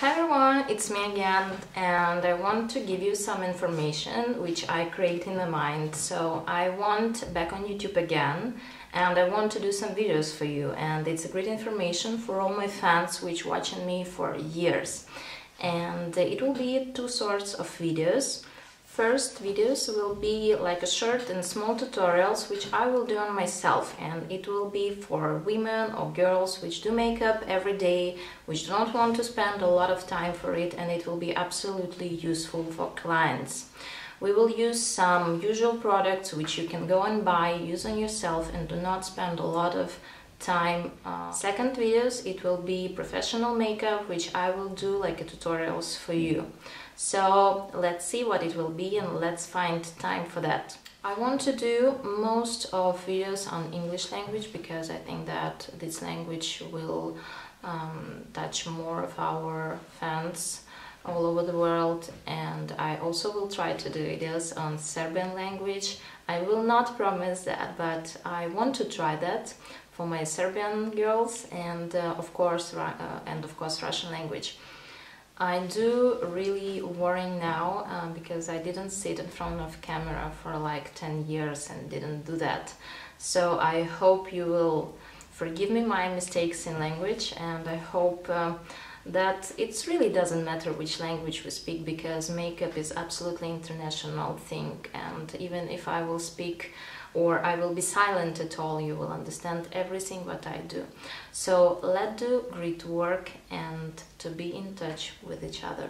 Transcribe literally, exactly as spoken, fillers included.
Hi everyone, it's me again, and I want to give you some information which I create in my mind. So I went back on YouTube again and I want to do some videos for you, and it's a great information for all my fans which watching me for years. And it will be two sorts of videos. First videos will be like a short and small tutorials which I will do on myself, and it will be for women or girls which do makeup every day, which do not want to spend a lot of time for it, and it will be absolutely useful for clients. We will use some usual products which you can go and buy, use on yourself, and do not spend a lot of time. Uh, second videos, it will be professional makeup which I will do like a tutorials for you. So let's see what it will be and let's find time for that. I want to do most of videos on English language because I think that this language will um, touch more of our fans all over the world, and I also will try to do videos on Serbian language. I will not promise that, but I want to try that for my Serbian girls, and uh, of course uh, and of course Russian language. I do really worrying now uh, because I didn't sit in front of camera for like ten years and didn't do that. So I hope you will forgive me my mistakes in language, and I hope uh, that it really doesn't matter which language we speak, because makeup is absolutely international thing, and even if I will speak or I will be silent at all, you will understand everything what I do. So let's do great work and to be in touch with each other.